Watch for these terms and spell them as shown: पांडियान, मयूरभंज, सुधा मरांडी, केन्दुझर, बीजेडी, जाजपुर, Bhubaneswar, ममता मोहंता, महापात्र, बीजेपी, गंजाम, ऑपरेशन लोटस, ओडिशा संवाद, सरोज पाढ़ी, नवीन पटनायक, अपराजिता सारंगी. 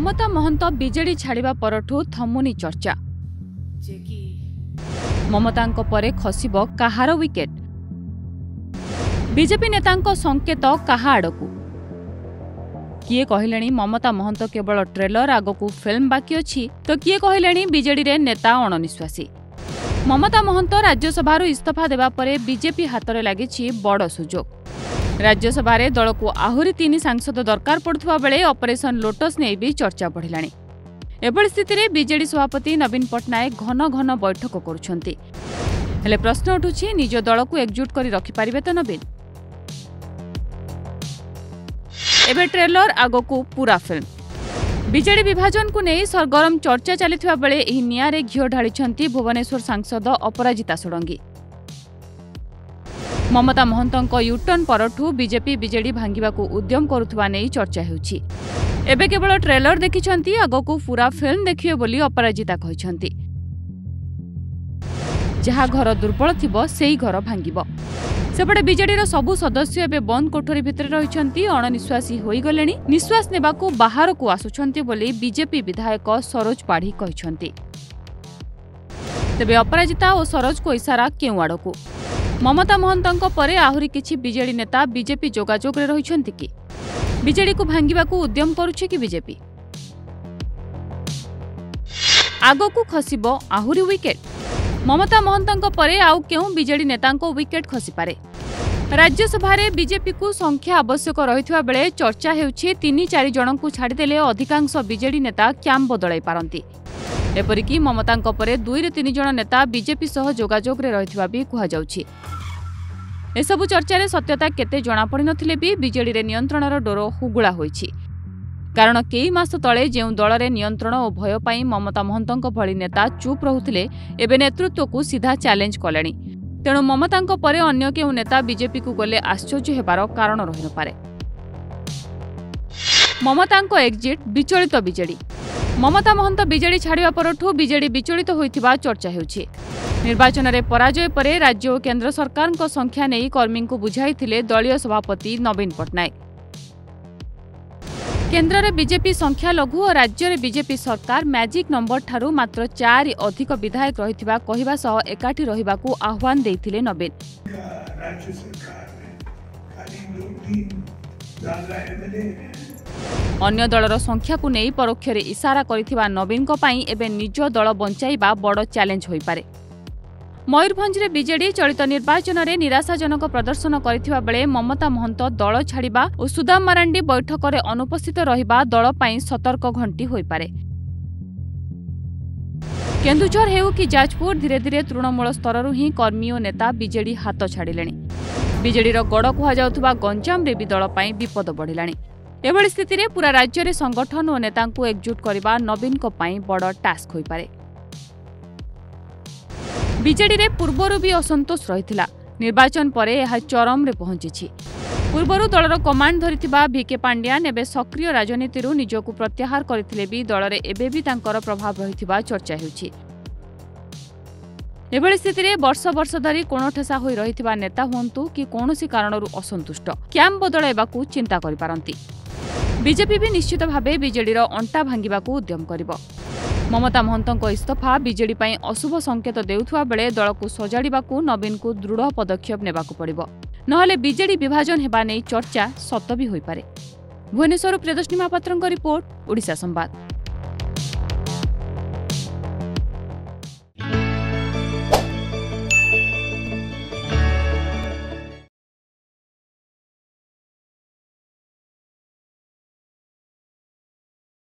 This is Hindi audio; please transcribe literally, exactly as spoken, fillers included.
ममता मोहंता बीजेडी छाड़ा परठू थमुनी चर्चा। ममतांको परे खसिबो कहारो विकेट, बीजेपी नेतांको संकेत कहा आड़कू। किए कहले ममता मोहंता केवल ट्रेलर आगकू फिल्म बाकी अच्छी तो किए कहले बीजेडी रे नेता अणनिश्वासी। ममता मोहंता राज्यसभा इस्तीफा देवा परे बीजेपी हाथ में लगी बड़ सुजोग। राज्यसभा दल को आहुरी तीन सांसद दरकार पड़ुवा बेले ऑपरेशन लोटस ने भी चर्चा बढ़ला। एभली स्थित बीजेडी सभापति नवीन पटनायक घन घन बैठक करुछंती। हेले प्रश्न उठुछि निज दल को एकजुट कर रखिपारे तो नवीन। एबे ट्रेलर आगकू पूरा फिल्म। बीजेडी विभाजन को नहीं सरगरम चर्चा चलता बेले एही नियारे घिओ ढाळिछंती भुवनेश्वर सांसद अपराजिता सारंगी। ममता मोहंता यूटर्न परठू बीजेपी बीजेडी भांगिबा को उद्यम करुवा नहीं चर्चा होउछि। एबे केवल ट्रेलर देखिछंती, आगकू पूरा फिल्म देखिए बोली अपराजिता कहिछंती। जहा घर दुर्बल थिबो सेही घर भांगिबो। सेपटे बीजेडीर सबु सदस्य एबे बंद कोठरी भितरे रहिछंती, अणनिश्वासी होई गलेनी, निश्वास नेबाकू बाहर को आसुछंती बोली बीजेपी विधायक सरोज पाढ़ी कहिछंती। तेबे अपराजिता और सरोज को इशारा केउ आड़कू? ममता मोहंता परे आहुरी किछि बीजेडी नेता बीजेपी जोगाजोग रे रहिछंती कि? बीजेडी को भांगिबा को उद्यम करुछि कि बीजेपी? आगकू खसिबो आहुरी विकेट। ममता मोहंता परे आउ केउ बीजेडी नेतांको विकेट खसी पारे? राज्यसभा रे बीजेपी को संख्या आवश्यक रहितवा बेले चर्चा हेउछि तीन चारि जनंकु छाडी देले अधिकांश बीजेडी नेता क्याम बदलै पारंती। एपरिकी ममतांको परे दुई रे तीन जन नेता बीजेपी सह जोगाजोग रे रहितवा भी कुहाजाउछि। ए सबु चर्चा रे सत्यता केते जणा पड़ि नथिले भी बीजेडी रे नियंत्रण रो डोरो हुगुला होइछि। कारण केई मास तळे जेउ दल रे नियंत्रण ओ भय पाई ममता मोहंतांको भली नेता चुप रहुथिले, एबे नेतृत्व को सीधा चैलेंज कलेनी। तेणु ममतांको परे अन्य केउ नेता बीजेपी को गले आश्चर्य हेबारो कारण रहि न पारे। ममतांको एक्जिट विचलित बीजेडी। ममता मोहंता बीजेडी छाड़िया परठू बीजेडी विचलित होइथिबा चर्चा हेउछि। निर्वाचन रे पराजय परे राज्य और केंद्र सरकार को संख्या नेई कर्मी को बुझाइथिले दलीय सभापति नवीन पटनायक। केंद्र रे बीजेपी संख्या लघु और राज्य रे बीजेपी सरकार मैजिक नंबर ठारू मात्र चार अधिक विधायक रहिथिबा कहिबा सह एकाठी रहिबाकू आह्वान देइथिले नवीन। अन्य दलर संख्या को नहीं परोक्ष इशारा करथिबा नवीन को पाई एबे निज दल बंचाइबा बड़ चैलेंज होई पारे। मयूरभंज रे बीजेडी चलित निर्वाचन रे निराशाजनक प्रदर्शन करथिबा बेले ममता मोहंता दल छाड़िबा और सुधा मरांडी बैठक रे अनुपस्थित रहिबा दल पाई सतर्क घंटी होई पारे। केन्दुझर हेउ कि जाजपुर धीरे धीरे तृणमूल स्तर ही कर्मी और नेता बीजेडी हाथ छाड़िलेनी। बीजेडी रो गड़ कुहाजाउथुबा गंजाम रे भी दल पाई विपद बढ़िलानी। एभली स्थित पूरा राज्य में संगठन और नेता को एकजुट करने नवीन को पाई बड़ टास्क होई पारे। बीजेडी रे पूर्वरु भी असंतोष रहिथिला, निर्वाचन परे यह चरम रे पहुंची। पूर्वरु दलर कमांड धरिथिबा भिके पांडियान एबे सक्रिय राजनीति निजकू प्रत्याहार करथिले भी दल रे एबे भी तांकर प्रभाव रहिथिबा चर्चा हेउछि। एभली स्थित वर्ष वर्ष धरी कोणठेसा होई रहिथिबा नेता होंतु कि कौनसी कारणरु असंतुष्ट क्याम बदलैबाकू चिंता करि पारंती। बीजेपी भी निश्चित भावे बीजेडी अंटा भांगिबा को उद्यम करिबो। ममता मोहंता इस्तीफा बीजेडी पई अशुभ संकेत देउथुवा बेले दल को सजाड़िबा को नवीन को दृढ़ पदक्षेप नेबा को पड़िबो, नहले बीजेडी विभाजन हेबा नै चर्चा सत भी होई पारे। भुवनेश्वर प्रियदर्शनी महापात्र रिपोर्ट, ओडिशा संवाद।